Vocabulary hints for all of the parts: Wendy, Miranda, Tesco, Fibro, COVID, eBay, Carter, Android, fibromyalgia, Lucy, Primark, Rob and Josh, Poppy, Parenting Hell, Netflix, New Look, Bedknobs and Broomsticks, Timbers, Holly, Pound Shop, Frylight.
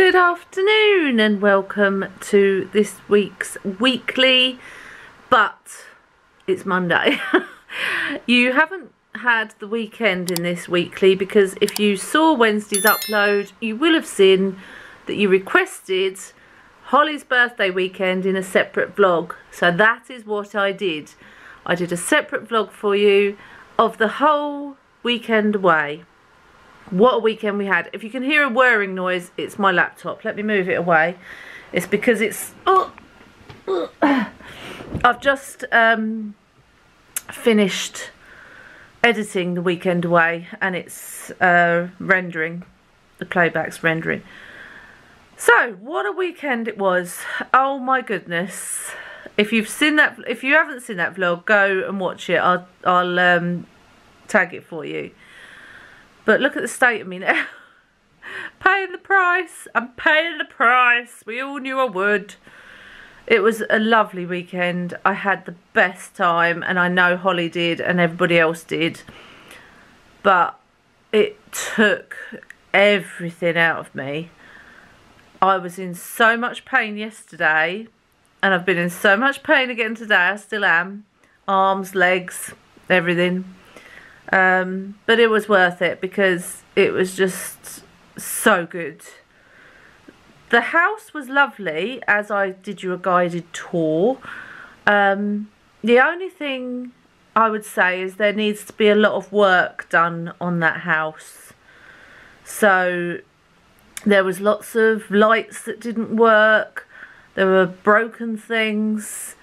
Good afternoon and welcome to this week's weekly, but it's Monday. You haven't had the weekend in this weekly because if you saw Wednesday's upload, you will have seen that you requested Holly's birthday weekend in a separate vlog. So that is what I did. I did a separate vlog for you of the whole weekend away. What a weekend we had. If you can hear a whirring noise, it's my laptop. Let me move it away. It's because it's... I've just finished editing the weekend away and it's rendering. The playback's rendering. So, what a weekend it was. Oh my goodness. If you've seen that, if you haven't seen that vlog, go and watch it. I'll tag it for you. But look at the state of me now. Paying the price. I'm paying the price. We all knew I would. It was a lovely weekend. I had the best time. And I know Holly did and everybody else did. But it took everything out of me. I was in so much pain yesterday. And I've been in so much pain again today. I still am. Arms, legs, everything. But it was worth it because it was just so good. The house was lovely, as I did you a guided tour. The only thing I would say is there needs to be a lot of work done on that house. So there was lots of lights that didn't work. There were broken things.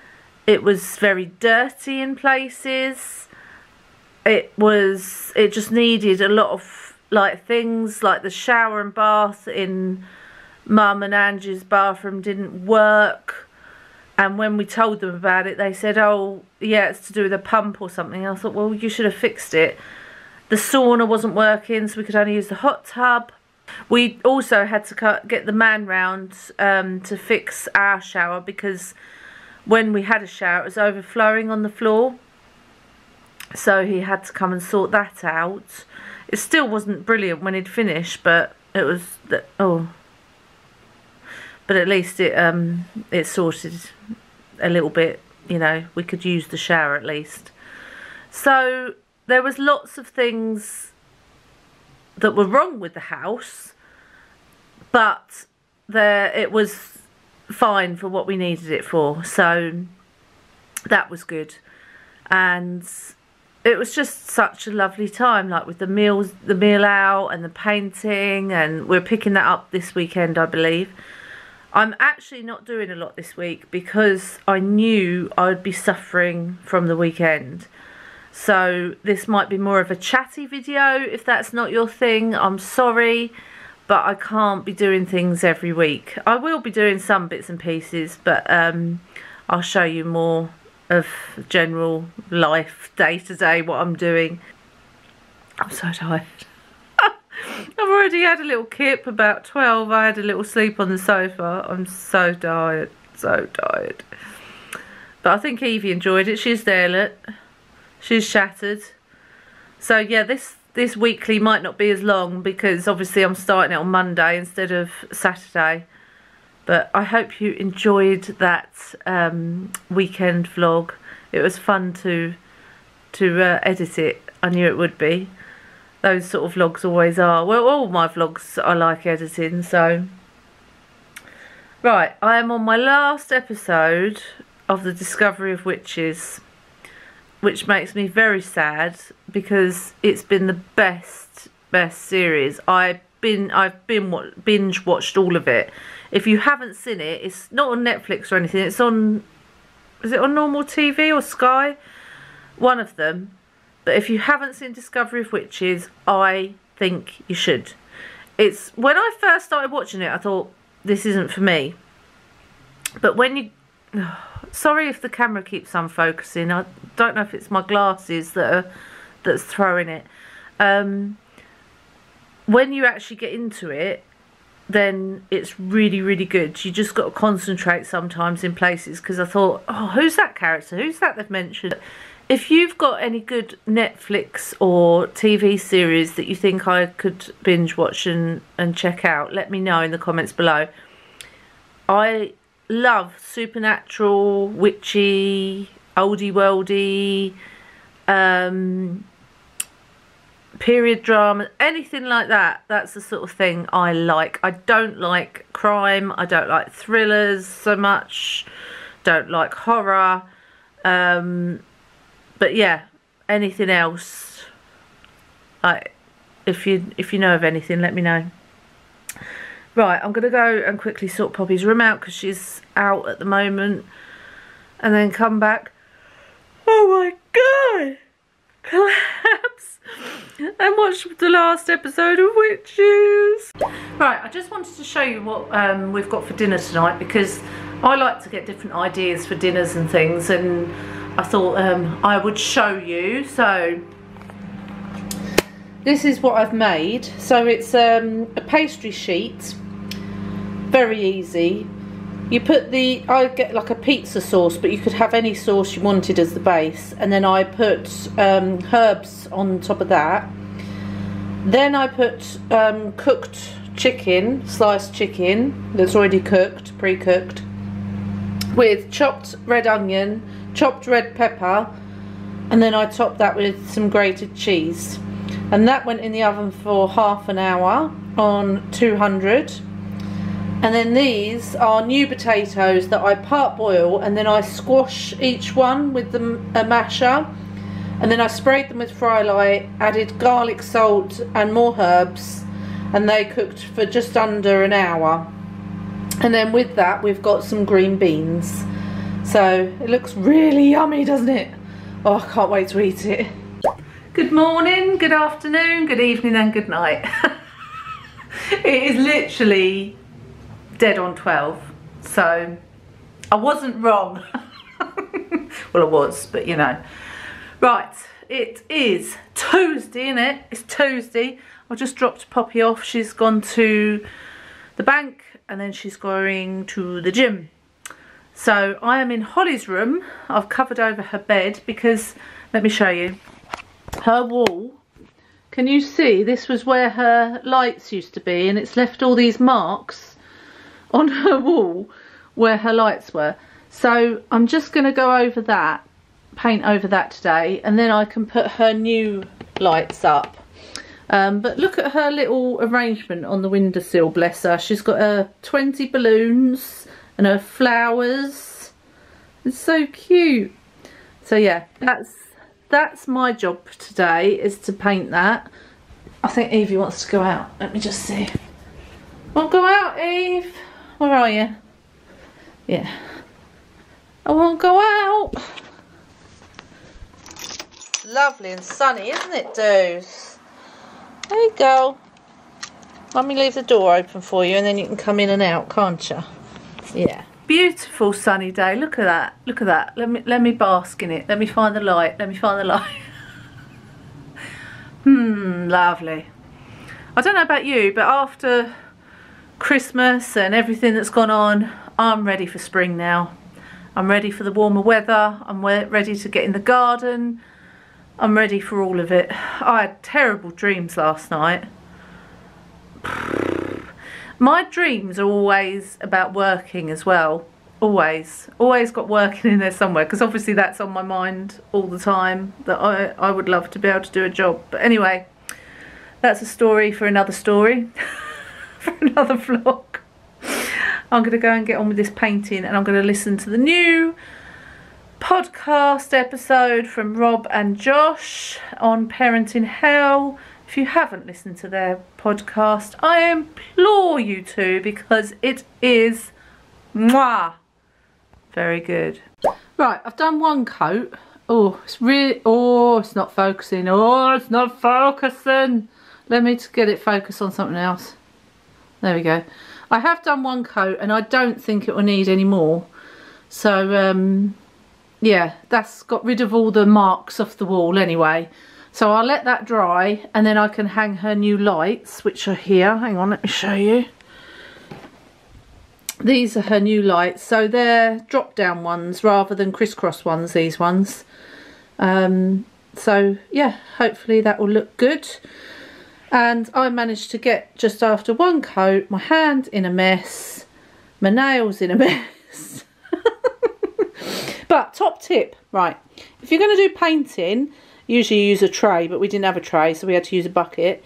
It was very dirty in places. It just needed a lot of, like, things like the shower and bath in Mum and Angie's bathroom didn't work. And when we told them about it, they said, oh, yeah, it's to do with a pump or something. I thought, well, you should have fixed it. The sauna wasn't working, so we could only use the hot tub. We also had to get the man round to fix our shower because when we had a shower, it was overflowing on the floor. So he had to come and sort that out. It still wasn't brilliant when he'd finished, but it was... But at least it sorted a little bit, you know. We could use the shower at least. So there was lots of things that were wrong with the house, but it was fine for what we needed it for. So that was good. And... it was just such a lovely time, like with the meal out and the painting, and we're picking that up this weekend, I believe. I'm actually not doing a lot this week because I knew I would be suffering from the weekend. So this might be more of a chatty video if that's not your thing. I'm sorry, but I can't be doing things every week. I will be doing some bits and pieces, but I'll show you more of general life, day to day, what I'm doing. I'm so tired. I've already had a little kip, about 12. I had a little sleep on the sofa. I'm so tired, so tired. But I think Evie enjoyed it. She's there, look. She's shattered. So yeah, this weekly might not be as long because obviously I'm starting it on Monday instead of Saturday. But I hope you enjoyed that weekend vlog. It was fun to edit it. I knew it would be. Those sort of vlogs always are. Well, all my vlogs I like editing, so... Right, I am on my last episode of The Discovery of Witches, which makes me very sad because it's been the best series. I've binge watched all of it. If you haven't seen it, it's not on Netflix or anything. It's on, is it on normal TV or Sky? One of them. But if you haven't seen Discovery of Witches, I think you should. It's, when I first started watching it, I thought, this isn't for me. But when you, sorry if the camera keeps unfocusing. I don't know if it's my glasses that's throwing it. When you actually get into it, then it's really, really good. You just got to concentrate sometimes in places because I thought, oh, who's that character? Who's that they've mentioned? If you've got any good Netflix or TV series that you think I could binge watch and check out, let me know in the comments below. I love supernatural, witchy, oldie-worldy, period drama, anything like that. That's the sort of thing I like. I don't like crime. I don't like thrillers so much. Don't like horror. But yeah, anything else, if you know of anything, let me know. Right, I'm gonna go and quickly sort Poppy's room out because she's out at the moment, and then come back. Oh my god, collapse! And watch the last episode of Witches. Right, I just wanted to show you what we've got for dinner tonight, because I like to get different ideas for dinners and things, and I thought I would show you. So this is what I've made. So it's a pastry sheet, very easy. You put the, I get like a pizza sauce, but you could have any sauce you wanted as the base, and then I put herbs on top of that. Then I put cooked chicken, sliced chicken that's already cooked, pre-cooked, with chopped red onion, chopped red pepper, and then I topped that with some grated cheese, and that went in the oven for half an hour on 200. And then these are new potatoes that I part boil, and then I squash each one with a masher, and then I sprayed them with Frylight, added garlic, salt and more herbs, and they cooked for just under an hour. And then with that we've got some green beans. So it looks really yummy, doesn't it? Oh, I can't wait to eat it. Good morning, good afternoon, good evening and good night. It is literally dead on 12, so I wasn't wrong. Well, I was, but you know. Right, it is Tuesday, isn't it? It's Tuesday. I just dropped Poppy off. She's gone to the bank and then she's going to the gym. So I am in Holly's room. I've covered over her bed because, let me show you, her wall, can you see, this was where her lights used to be, and it's left all these marks on her wall where her lights were. So I'm just going to go over that, paint over that today, and then I can put her new lights up. But look at her little arrangement on the windowsill, bless her. She's got her 20 balloons and her flowers. It's so cute. So yeah, that's my job today, is to paint that. I think Evie wants to go out. Let me just see. Won't go out, Eve. Where are you? Yeah. I won't go out. Lovely and sunny, isn't it, doos? There you go. Let me leave the door open for you, and then you can come in and out, can't you? Yeah, beautiful sunny day. Look at that, look at that. Let me bask in it. Let me find the light, let me find the light. Lovely. I don't know about you, but after Christmas and everything that's gone on, I'm ready for spring now. I'm ready for the warmer weather. I'm ready to get in the garden. I'm ready for all of it. I had terrible dreams last night. My dreams are always about working as well. Always got working in there somewhere, because obviously that's on my mind all the time, that I would love to be able to do a job. But anyway, that's a story for another vlog. I'm going to go and get on with this painting, and I'm going to listen to the new podcast episode from Rob and Josh on Parenting Hell. If you haven't listened to their podcast, I implore you to, because it is mwah, very good. Right, I've done one coat. Oh, it's really, oh, it's not focusing. Oh, it's not focusing. Let me get it focused on something else. There we go. I have done one coat, and I don't think it will need any more. So, yeah, that's got rid of all the marks off the wall anyway. So I'll let that dry, and then I can hang her new lights, which are here. Hang on, let me show you. These are her new lights. So they're drop down ones rather than crisscross ones, these ones. So yeah, hopefully that will look good. And I managed to get, just after one coat, my hand in a mess, my nails in a mess. But top tip, right, if you're going to do painting, usually you use a tray, but we didn't have a tray, so we had to use a bucket.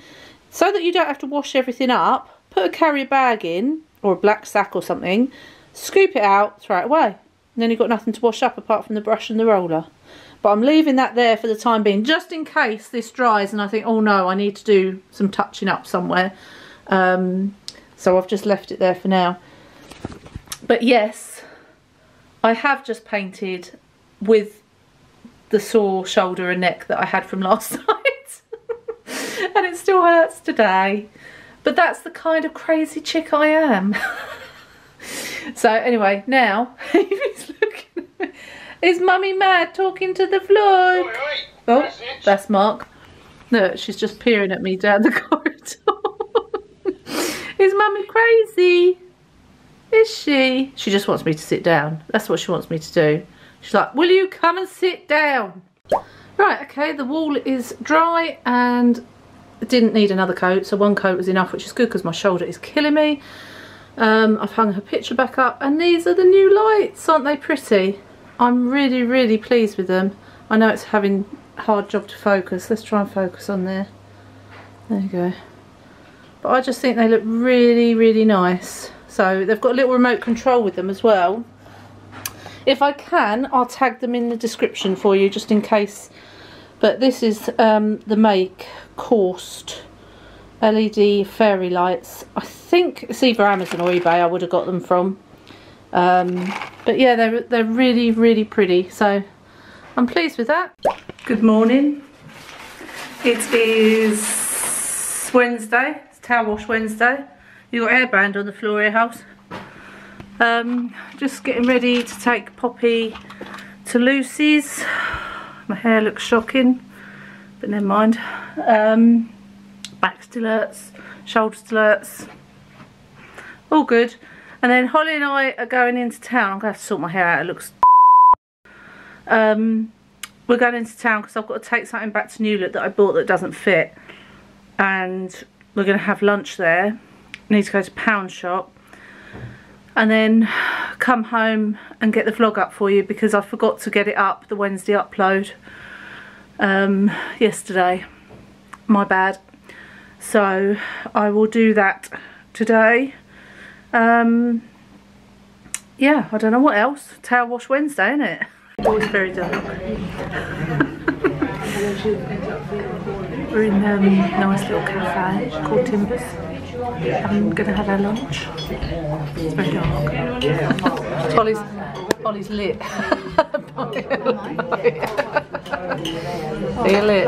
So that you don't have to wash everything up, put a carrier bag in, or a black sack or something, scoop it out, throw it away. And then you've got nothing to wash up apart from the brush and the roller. But I'm leaving that there for the time being, just in case this dries and I think, oh no, I need to do some touching up somewhere. So I've just left it there for now. But yes, I have just painted with the sore shoulder and neck that I had from last night. And it still hurts today. But that's the kind of crazy chick I am. So anyway, now, he's looking at me. Is mummy mad talking to the vlog? Oi, oi. Oh, that's Mark. Look, she's just peering at me down the corridor. Is mummy crazy? Is she? She just wants me to sit down. That's what she wants me to do. She's like, will you come and sit down? Right, okay, the wall is dry and I didn't need another coat, so one coat was enough, which is good because my shoulder is killing me. I've hung her picture back up, and these are the new lights. Aren't they pretty? I'm really, really pleased with them. I know it's having a hard job to focus. Let's try and focus on there. There you go. But I just think they look really, really nice. So they've got a little remote control with them as well. If I can, I'll tag them in the description for you, just in case. But this is the make coursed LED fairy lights. I think it's either Amazon or eBay I would have got them from. But yeah, they're really, really pretty, so I'm pleased with that. Good morning. It is Wednesday. It's towel wash Wednesday. You've got hairband on the floor here, house. Just getting ready to take Poppy to Lucy's. My hair looks shocking, but never mind. Back still hurts, shoulder still hurts. All good. And then Holly and I are going into town. I'm going to have to sort my hair out, it looks... we're going into town because I've got to take something back to New Look that I bought that doesn't fit. And we're going to have lunch there. Need to go to Pound Shop. And then come home and get the vlog up for you because I forgot to get it up, the Wednesday upload, yesterday. My bad. So I will do that today. Yeah, I don't know what else. Towel wash Wednesday, isn't it? Always very dark. We're in a nice little cafe called Timbers. I'm gonna have our lunch. It's very dark. Holly's lit. They're lit.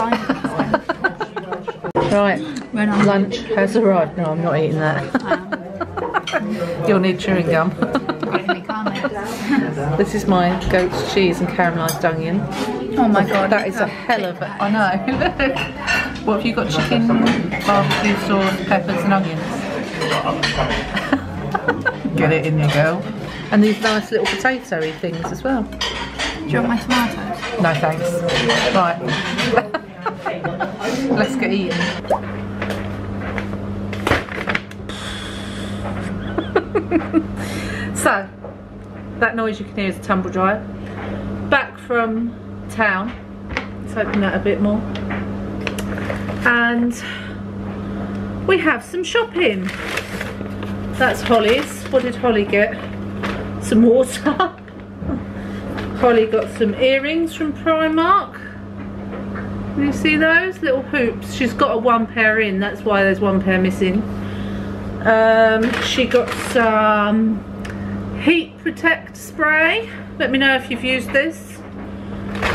Right, lunch has arrived. No, I'm not eating that. You'll need chewing gum. This is my goat's cheese and caramelised onion. Oh my god, that is a hell of a... I know. What have you got? Chicken, barbecue sauce, peppers and onions. Get it in there, girl. And these nice little potato-y things as well. Do you want my tomatoes? No thanks. Right. Let's get eating. So, that noise you can hear is a tumble dryer. Back from town. Let's open that a bit more. And we have some shopping. That's Holly's. What did Holly get? Some water. Holly got some earrings from Primark. Can you see those? Little hoops. She's got a one pair in, that's why there's one pair missing. She got some heat protect spray, let me know if you've used this,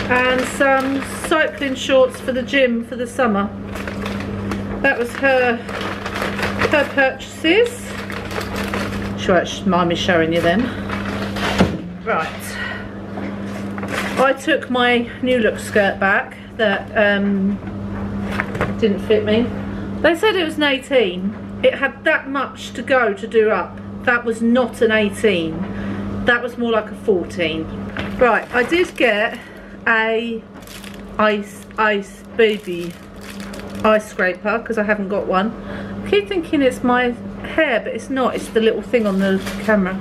and some cycling shorts for the gym for the summer. That was her purchases. Sure, mind me showing you them. Right, I took my New Look skirt back that didn't fit me. They said it was an 18. It had that much to go to do up. That was not an 18. That was more like a 14. Right, I did get a ice baby ice scraper because I haven't got one. I keep thinking it's my hair, but it's not, it's the little thing on the camera.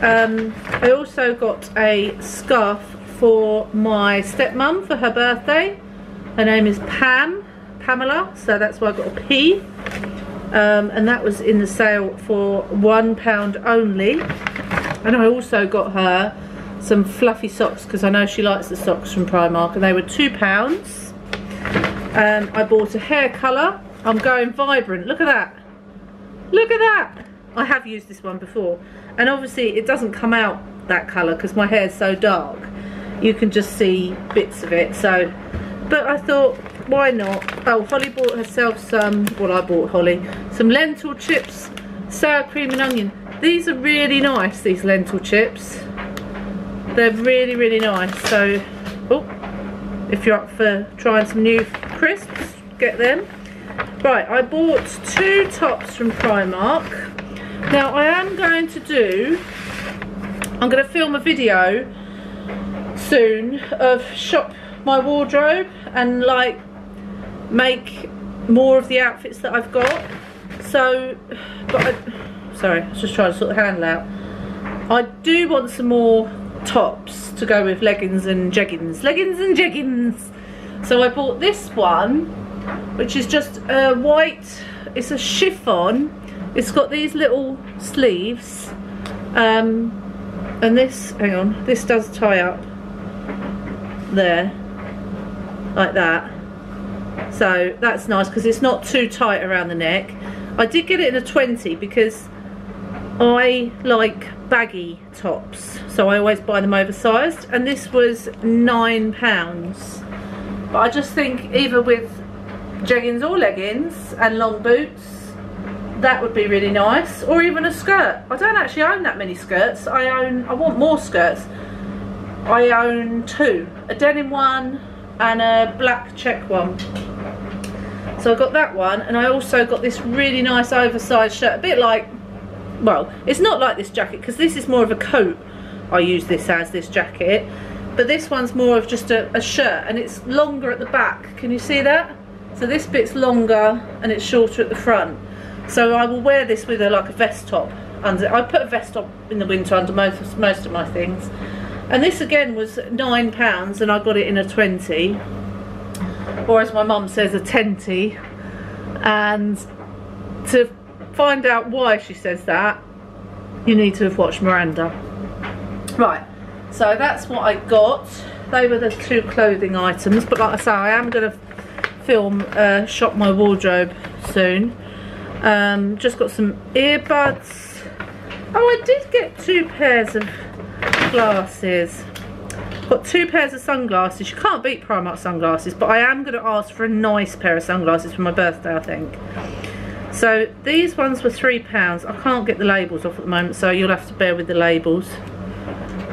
I also got a scarf for my stepmum for her birthday. Her name is Pamela, so that's why I got a P. And that was in the sale for £1 only. And I also got her some fluffy socks because I know she likes the socks from Primark, and they were £2. I bought a hair colour. I'm going vibrant. Look at that. Look at that. I have used this one before, and obviously it doesn't come out that colour because my hair's so dark. You can just see bits of it. So, but I thought, why not? Oh, Holly bought herself some, well, I bought Holly some lentil chips, sour cream and onion. These are really nice, these lentil chips. They're really, really nice. So, oh, if you're up for trying some new crisps, get them. Right, I bought 2 tops from Primark. Now, I am going to do, I'm going to film a video soon of shop my wardrobe and like make more of the outfits that I've got. So, but sorry, I was just trying to sort the handle out. I do want some more tops to go with leggings and jeggings. So I bought this one, which is just a white, it's a chiffon. It's got these little sleeves, and this, hang on, this does tie up there, like that. So that's nice because it's not too tight around the neck. I did get it in a 20 because I like baggy tops, so I always buy them oversized, and this was £9. But I just think either with jeggings or leggings and long boots, that would be really nice, or even a skirt. I don't actually own that many skirts. I want more skirts. I own 2, a denim one and a black check one. So I got that one, and I also got this really nice oversized shirt, a bit like, well, it's not like this jacket because this is more of a coat. I use this as this jacket, but this one's more of just a shirt, and it's longer at the back. Can you see that? So this bit's longer and it's shorter at the front. So I will wear this with like a vest top under. I put a vest top in the winter under most of my things. And this again was £9, and I got it in a 20, or as my mum says, a 10. And to find out why she says that, you need to have watched Miranda. Right, so that's what I got. They were the 2 clothing items, but like I say, I am going to film shop my wardrobe soon. Just got some earbuds. Oh, I did get 2 pairs of glasses. Got 2 pairs of sunglasses. You can't beat Primark sunglasses, but I am going to ask for a nice pair of sunglasses for my birthday, I think. So these ones were £3. I can't get the labels off at the moment, so you'll have to bear with the labels.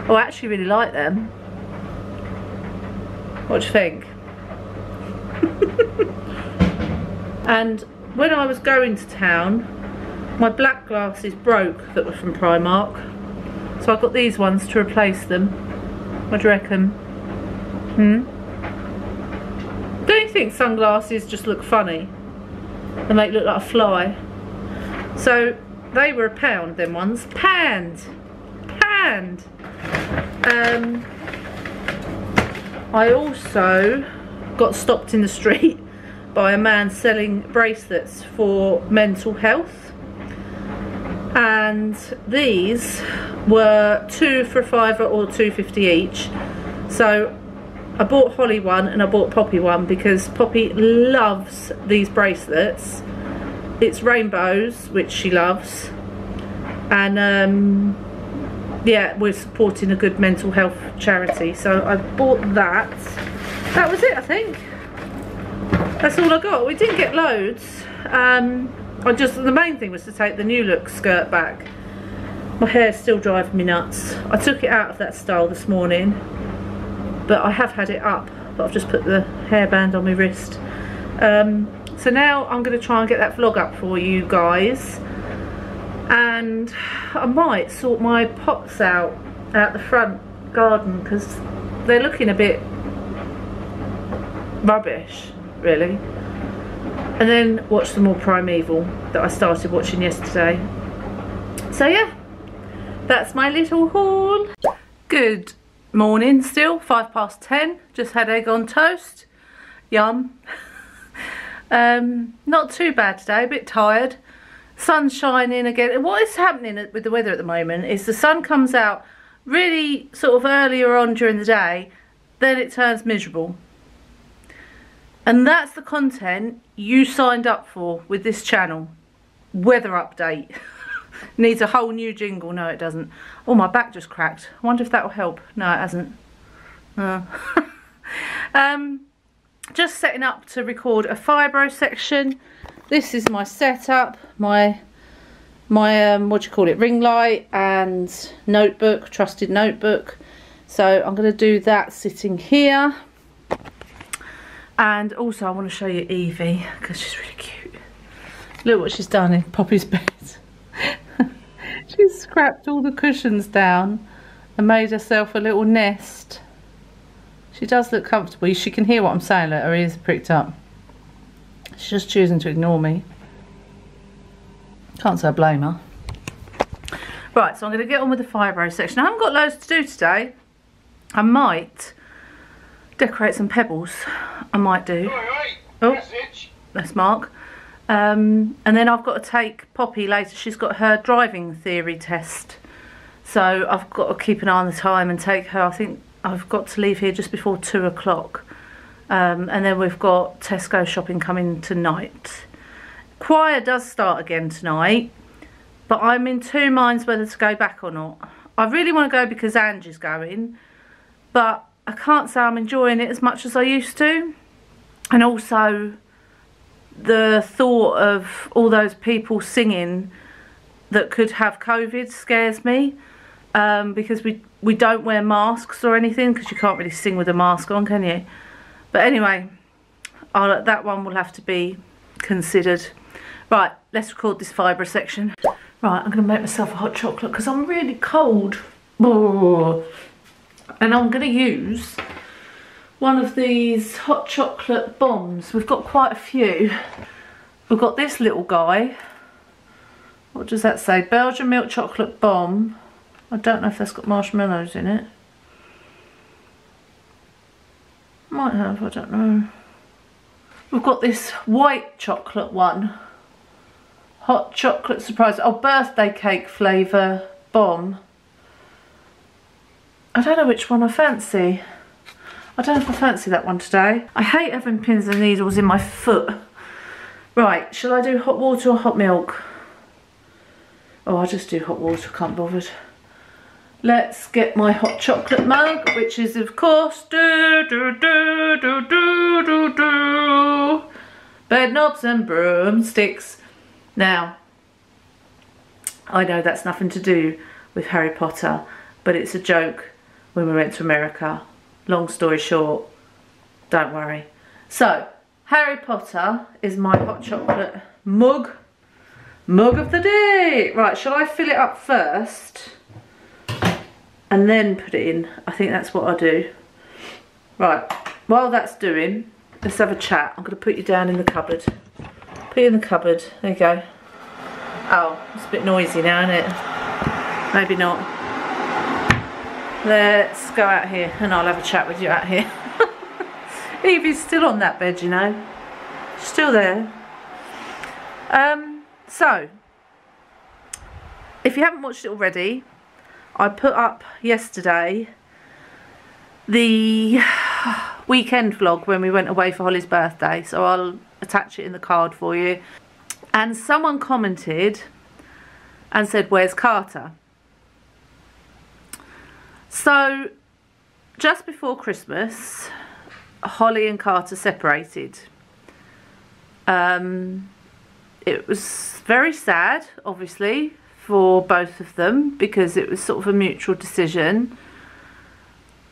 Oh, I actually really like them. What do you think? And when I was going to town, my black glasses broke that were from Primark. So I've got these ones to replace them. What do you reckon? Hmm? Don't you think sunglasses just look funny? They make look like a fly. So they were £1, them ones. Pound! I also got stopped in the street by a man selling bracelets for mental health. And these were 2 for a £5 or £2.50 each. So I bought Holly one and I bought Poppy one because Poppy loves these bracelets. It's rainbows, which she loves. And yeah, we're supporting a good mental health charity. So I bought that. That was it, I think. That's all I got. We didn't get loads. The main thing was to take the New Look skirt back. My hair's still driving me nuts. I took it out of that style this morning, but I have had it up, but I've just put the hairband on my wrist. So now I'm going to try and get that vlog up for you guys, and I might sort my pots out the front garden because they're looking a bit rubbish, really. And then watch the more Primeval that I started watching yesterday. So yeah, that's my little haul. Good morning still, 5 past 10. Just had egg on toast. Yum. Not too bad today, a bit tired. Sun's shining again. What is happening with the weather at the moment is the sun comes out really sort of earlier on during the day, then it turns miserable. And that's the content you signed up for with this channel. Weather update. Needs a whole new jingle. No, it doesn't. Oh, my back just cracked. I wonder if that will help. No, it hasn't. No. Just setting up to record a fibro section. This is my setup, my what do you call it, ring light and notebook, trusted notebook. So I'm going to do that sitting here. And also I want to show you Evie because she's really cute. Look what she's done in Poppy's bed. She's scrapped all the cushions down and made herself a little nest. She does look comfortable. She can hear what I'm saying. Look, her ears are pricked up. She's just choosing to ignore me. Can't say I blame her. Right, so I'm going to get on with the fibro section. I haven't got loads to do today. I might decorate some pebbles. I might do. Oh, that's Mark. And then I've got to take Poppy later. She's got her driving theory test. So I've got to keep an eye on the time and take her. I think I've got to leave here just before 2 o'clock. And then we've got Tesco shopping coming tonight. Choir does start again tonight, but I'm in two minds whether to go back or not. I really want to go because Angie's going, but I can't say I'm enjoying it as much as I used to. And also the thought of all those people singing that could have COVID scares me, because we don't wear masks or anything, because you can't really sing with a mask on, can you? But anyway, that one will have to be considered. Right, let's record this fibro section. Right, I'm going to make myself a hot chocolate because I'm really cold. Oh. And I'm going to use one of these hot chocolate bombs. We've got quite a few. We've got this little guy. What does that say? Belgian milk chocolate bomb. I don't know if that's got marshmallows in it. Might have, I don't know. We've got this white chocolate one. Hot chocolate surprise. Oh, birthday cake flavour bomb. I don't know which one I fancy. I don't know if I fancy that one today. I hate having pins and needles in my foot. Right, shall I do hot water or hot milk? Oh, I'll just do hot water, can't be bothered. Let's get my hot chocolate mug, which is of course Bedknobs and Broomsticks. Now, I know that's nothing to do with Harry Potter, but it's a joke when we went to America. Long story short, don't worry. So, Harry Potter is my hot chocolate mug. Mug of the day. Right, shall I fill it up first? And then put it in. I think that's what I do. Right, while that's doing, let's have a chat. I'm going to put you down in the cupboard. Put you in the cupboard. There you go. Oh, it's a bit noisy now, isn't it? Maybe not. Let's go out here and I'll have a chat with you out here. Evie's still on that bed, you know. Still there. So, if you haven't watched it already, I put up yesterday the weekend vlog when we went away for Holly's birthday, so I'll attach it in the card for you. And someone commented and said, "Where's Carter?" So just before Christmas, Holly and Carter separated. It was very sad, obviously, for both of them, because it was sort of a mutual decision.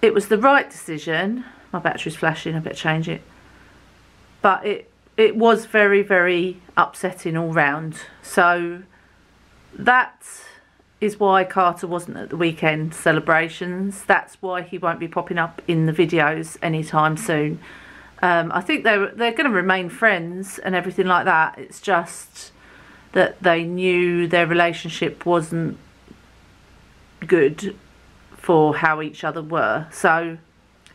It was the right decision. My battery's flashing, I better change it. But it was very, very upsetting all round. So that is why Carter wasn't at the weekend celebrations. That's why he won't be popping up in the videos anytime soon. I think they're going to remain friends and everything like that. It's just that they knew their relationship wasn't good for how each other were. So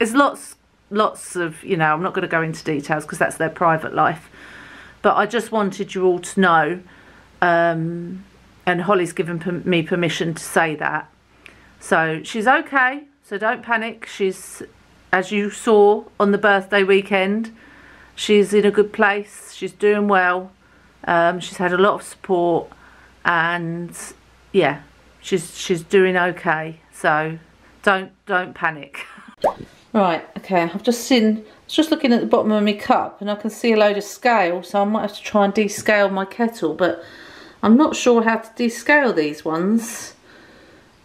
it's lots of, you know, I'm not going to go into details because that's their private life. But I just wanted you all to know, and Holly's given me permission to say that. So she's okay, so don't panic. She's, as you saw on the birthday weekend, she's in a good place, she's doing well, she's had a lot of support, and yeah, she's doing okay, so don't panic. Right, okay, I've just seen, I was just looking at the bottom of my cup and I can see a load of scale, so I might have to try and descale my kettle, but I'm not sure how to descale these ones.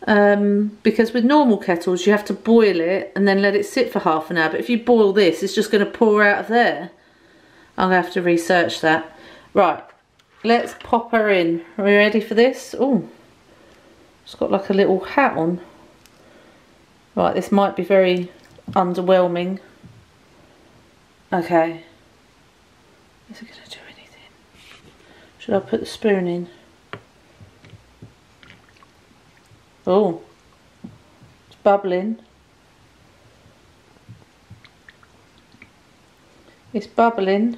Because with normal kettles you have to boil it and then let it sit for half an hour, but if you boil this it's just going to pour out of there. I'll have to research that. Right, let's pop her in. Are we ready for this? Oh, it's got like a little hat on. Right, this might be very underwhelming. Okay, is it going to do anything? Should I put the spoon in? Oh, it's bubbling. It's bubbling.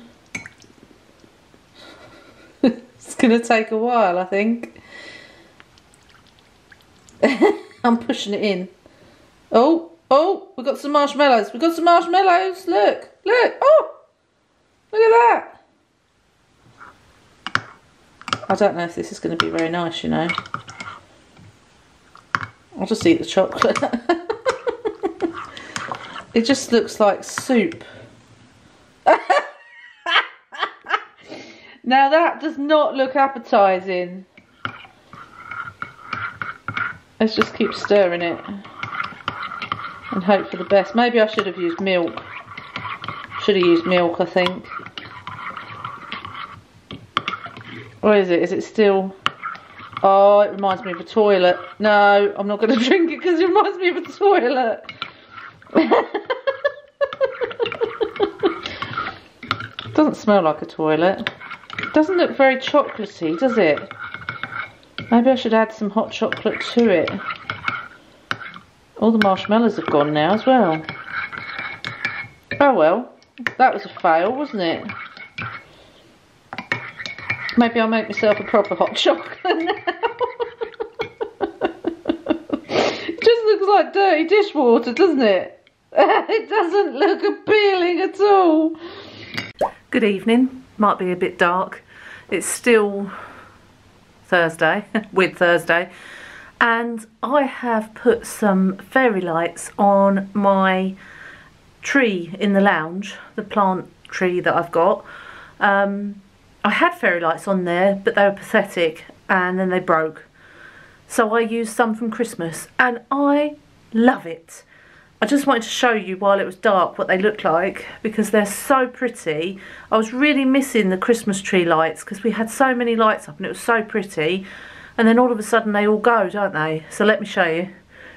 It's going to take a while, I think. I'm pushing it in. Oh, oh, we've got some marshmallows. We've got some marshmallows. Look, look. Oh, look at that. I don't know if this is going to be very nice, you know. I'll just eat the chocolate. It just looks like soup. Now that does not look appetizing. Let's just keep stirring it and hope for the best. Maybe I should have used milk. Should have used milk, I think. What is it? Is it still... Oh, it reminds me of a toilet. No, I'm not going to drink it because it reminds me of a toilet. Doesn't smell like a toilet. Doesn't look very chocolatey, does it? Maybe I should add some hot chocolate to it. All the marshmallows have gone now as well. Oh well, that was a fail, wasn't it? Maybe I'll make myself a proper hot chocolate now. It just looks like dirty dishwater, doesn't it? It doesn't look appealing at all. Good evening. Might be a bit dark. It's still Thursday, with Thursday. And I have put some fairy lights on my tree in the lounge, the plant tree that I've got. I had fairy lights on there, but they were pathetic and then they broke. So I used some from Christmas and I love it. I just wanted to show you while it was dark what they look like because they're so pretty. I was really missing the Christmas tree lights because we had so many lights up and it was so pretty. And then all of a sudden they all go, don't they? So let me show you.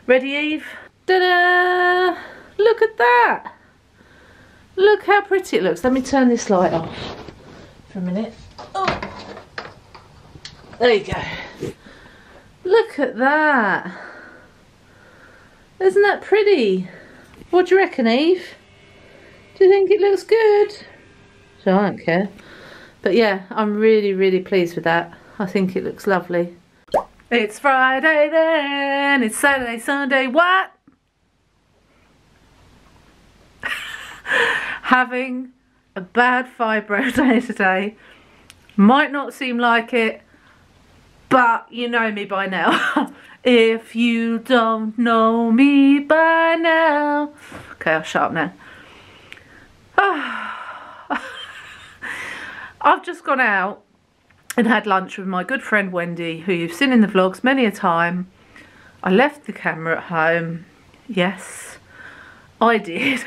Ready, Eve? Ta-da! Look at that. Look how pretty it looks. Let me turn this light off for a minute. Oh, there you go. Look at that. Isn't that pretty? What do you reckon, Eve? Do you think it looks good? So I don't care, but yeah, I'm really pleased with that. I think it looks lovely. It's Friday then, it's Saturday, Sunday, what? Having a bad fibro day today. Might not seem like it, but you know me by now. If you don't know me by now. Okay, I'll shut up now. Oh. I've just gone out and had lunch with my good friend Wendy, who you've seen in the vlogs many a time. I left the camera at home. Yes, I did.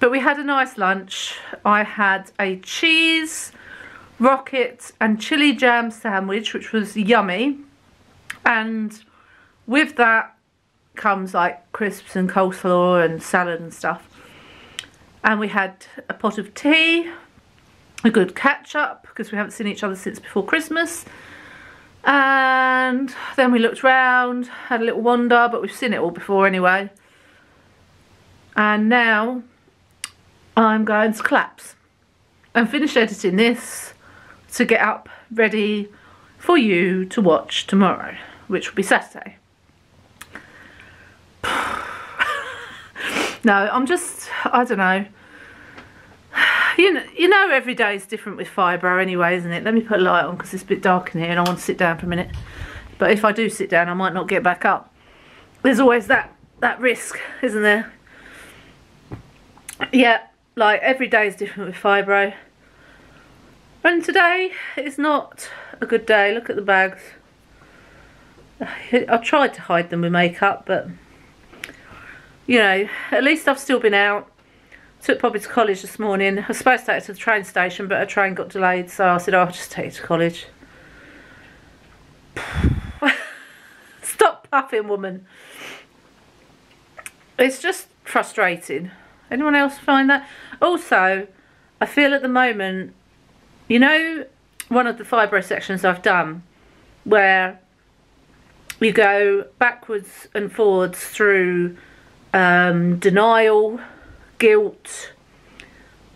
But we had a nice lunch. I had a cheese, rocket and chili jam sandwich, which was yummy. And with that comes like crisps and coleslaw and salad and stuff. and we had a pot of tea, a good catch up because we haven't seen each other since before Christmas. And then we looked round, had a little wander, but we've seen it all before anyway. And now I'm going to collapse and finish editing this to get up ready for you to watch tomorrow, which will be Saturday. No, I'm just, I don't know. You know every day is different with fibro anyway, isn't it? Let me put a light on because it's a bit dark in here and I want to sit down for a minute. But if I do sit down, I might not get back up. There's always that risk, isn't there? Yeah, like every day is different with fibro. And today is not a good day. Look at the bags. I tried to hide them with makeup, but you know, at least I've still been out. Took Poppy to college this morning. I was supposed to take her to the train station, but her train got delayed, so I said, oh, I'll just take her to college. Stop puffing, woman. It's just frustrating. Anyone else find that? Also, I feel at the moment, you know, one of the fibro sections I've done where you go backwards and forwards through denial, guilt,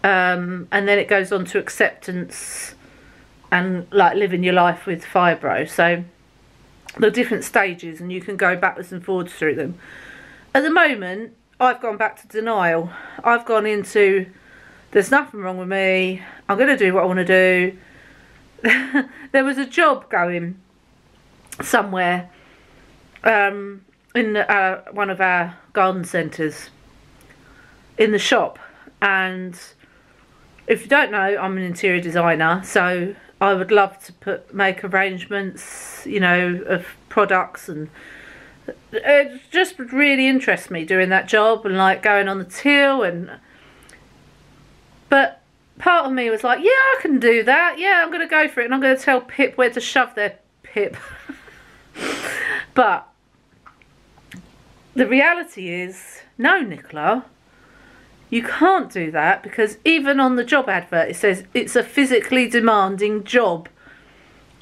and then it goes on to acceptance and like living your life with fibro. So there are different stages and you can go backwards and forwards through them. At the moment, I've gone back to denial. I've gone into, there's nothing wrong with me, I'm going to do what I want to do. There was a job going somewhere in one of our garden centres, in the shop, and if you don't know, I'm an interior designer, so I would love to make arrangements, you know, of products, and it just really interests me doing that job and like going on the till. And but part of me was like, yeah, I can do that, yeah, I'm gonna go for it, and I'm gonna tell Pip where to shove their pip. But the reality is, no, Nicola, you can't do that, because even on the job advert it says it's a physically demanding job,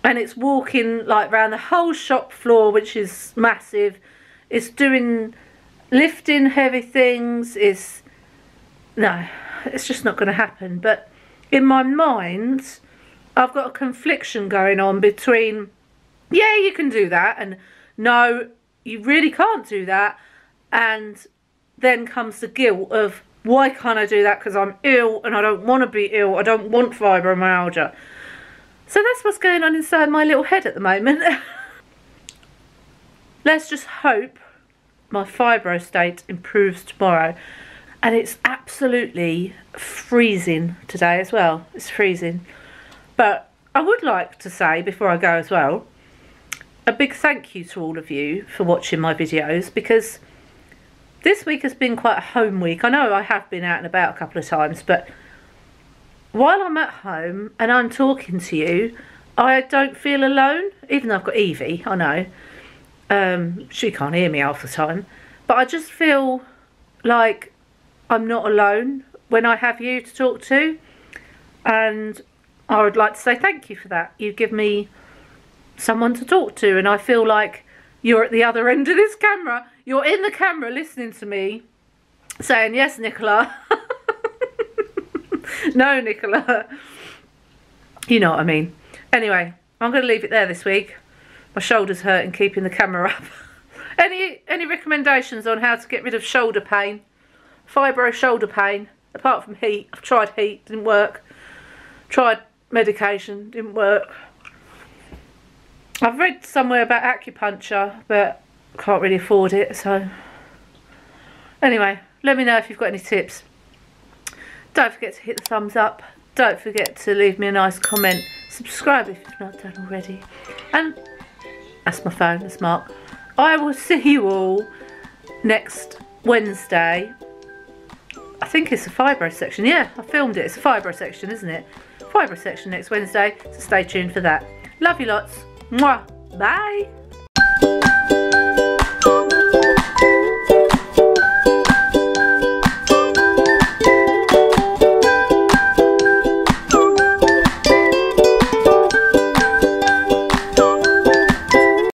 and it's walking like round the whole shop floor, which is massive. It's doing, lifting heavy things. It's, no, it's just not going to happen. But in my mind, I've got a confliction going on between, yeah, you can do that, and no, you really can't do that. And then comes the guilt of, why can't I do that? Because I'm ill and I don't want to be ill. I don't want fibromyalgia. So that's what's going on inside my little head at the moment. Let's just hope my fibro state improves tomorrow. And it's absolutely freezing today as well. It's freezing. But I would like to say, before I go as well, a big thank you to all of you for watching my videos, because this week has been quite a home week. I know I have been out and about a couple of times, but while I'm at home and I'm talking to you, I don't feel alone, even though I've got Evie, I know. She can't hear me half the time. But I just feel like I'm not alone when I have you to talk to. And I would like to say thank you for that. You give me someone to talk to, and I feel like you're at the other end of this camera. You're in the camera listening to me saying, yes, Nicola. No, Nicola. You know what I mean. Anyway, I'm going to leave it there this week. My shoulder's hurting keeping the camera up. Any recommendations on how to get rid of shoulder pain? Fibro shoulder pain. Apart from heat. I've tried heat. Didn't work. Tried medication. Didn't work. I've read somewhere about acupuncture, but can't really afford it. So anyway, let me know if you've got any tips. Don't forget to hit the thumbs up, don't forget to leave me a nice comment, subscribe if you've not done already, and that's my phone, that's Mark. I will see you all next Wednesday. I think it's a fibro section. Yeah, I filmed it. It's a fibro section, isn't it? Fibro section next Wednesday, so stay tuned for that. Love you lots. Mwah. Bye.